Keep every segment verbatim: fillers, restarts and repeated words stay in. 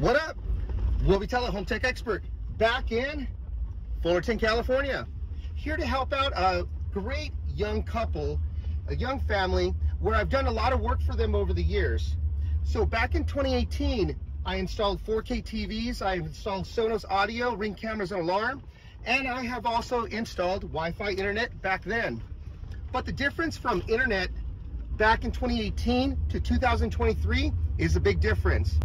What up? What we tell a home tech expert back in Fullerton, California, here to help out a great young couple, a young family where I've done a lot of work for them over the years. So back in twenty eighteen, I installed four K T Vs, I installed Sonos audio, Ring cameras and alarm, and I have also installed Wi-Fi internet back then. But the difference from internet back in twenty eighteen to two thousand twenty-three is a big difference.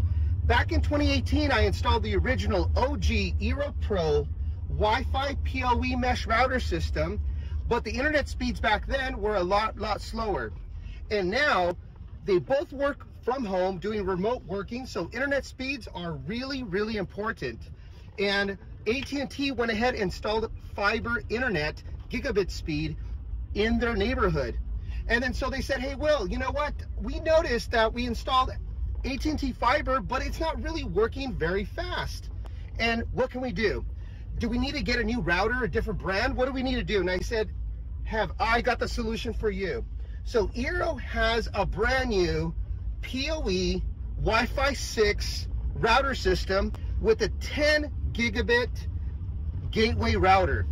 Back in twenty eighteen, I installed the original O G Eero Pro Wi-Fi P O E mesh router system, but the internet speeds back then were a lot, lot slower. And now they both work from home doing remote working, so internet speeds are really, really important. And A T and T went ahead and installed fiber internet, gigabit speed, in their neighborhood. And then so they said, hey, Will, you know what? We noticed that we installed A T and T fiber, but it's not really working very fast. And what can we do? Do we need to get a new router, a different brand? What do we need to do? And I said, have I got the solution for you. So Eero has a brand new P O E Wi-Fi six router system with a ten gigabit gateway router.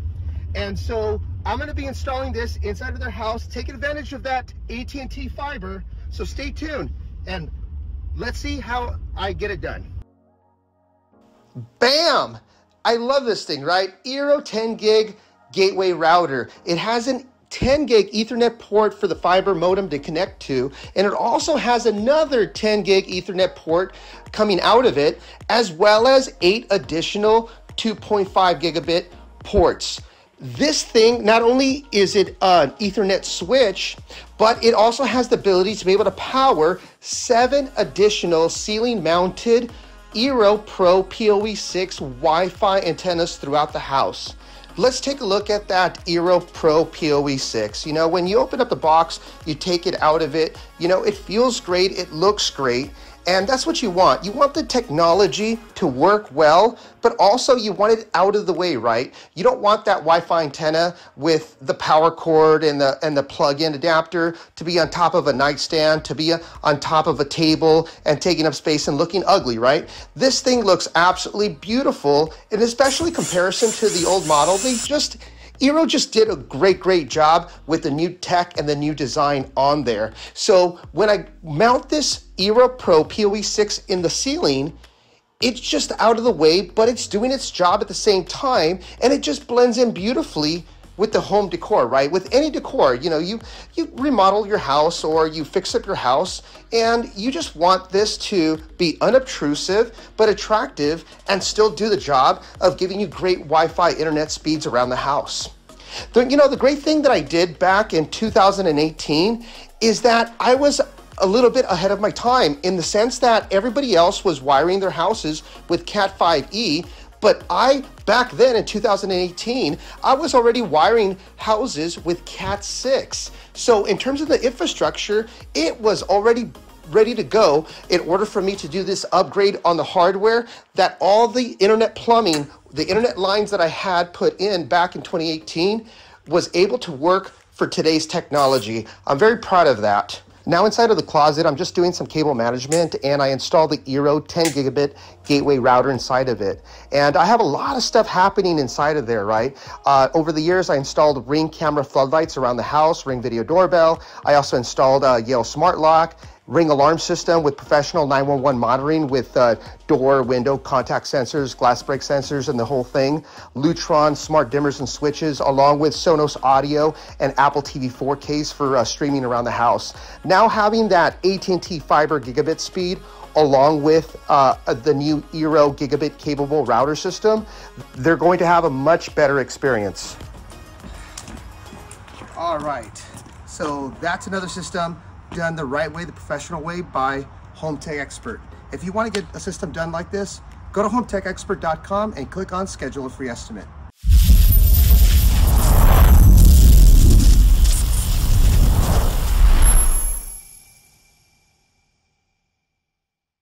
And so I'm gonna be installing this inside of their house, taking advantage of that A T and T fiber. So stay tuned and let's see how I get it done. Bam! I love this thing, right? Eero ten gig gateway router. It has an ten gig Ethernet port for the fiber modem to connect to, and it also has another ten gig Ethernet port coming out of it, as well as eight additional two point five gigabit ports. This thing, not only is it an Ethernet switch, but it also has the ability to be able to power seven additional ceiling-mounted Eero Pro P O E six Wi-Fi antennas throughout the house. Let's take a look at that Eero Pro P O E six. You know, when you open up the box, you take it out of it, you know, it feels great, it looks great. And that's what you want. You want the technology to work well, but also you want it out of the way, right? You don't want that Wi-Fi antenna with the power cord and the and the plug-in adapter to be on top of a nightstand, to be on top of a table and taking up space and looking ugly, right? This thing looks absolutely beautiful, and especially in comparison to the old model, they just Eero just did a great, great job with the new tech and the new design on there. So when I mount this Eero Pro P O E six in the ceiling, it's just out of the way, but it's doing its job at the same time, and it just blends in beautifully with the home decor, right? With any decor, you know, you, you remodel your house or you fix up your house, and you just want this to be unobtrusive, but attractive, and still do the job of giving you great Wi-Fi internet speeds around the house. The, you know, the great thing that I did back in two thousand eighteen is that I was a little bit ahead of my time, in the sense that everybody else was wiring their houses with Cat five E, but I, back then in two thousand eighteen, I was already wiring houses with Cat six. So in terms of the infrastructure, it was already ready to go in order for me to do this upgrade on the hardware that all the internet plumbing, the internet lines that I had put in back in twenty eighteen was able to work for today's technology. I'm very proud of that. Now inside of the closet, I'm just doing some cable management, and I installed the Eero ten gigabit gateway router inside of it. And I have a lot of stuff happening inside of there, right? Uh, over the years, I installed Ring camera floodlights around the house, Ring video doorbell. I also installed a Yale smart lock, Ring alarm system with professional nine one one monitoring with uh, door, window, contact sensors, glass break sensors, and the whole thing. Lutron smart dimmers and switches, along with Sonos audio and Apple T V four Ks for uh, streaming around the house. Now having that A T and T fiber gigabit speed, along with uh, the new Eero gigabit capable router system, they're going to have a much better experience. All right, so that's another system done the right way, the professional way, by Home Tech Expert. If you want to get a system done like this, go to Home Tech Expert dot com and click on schedule a free estimate.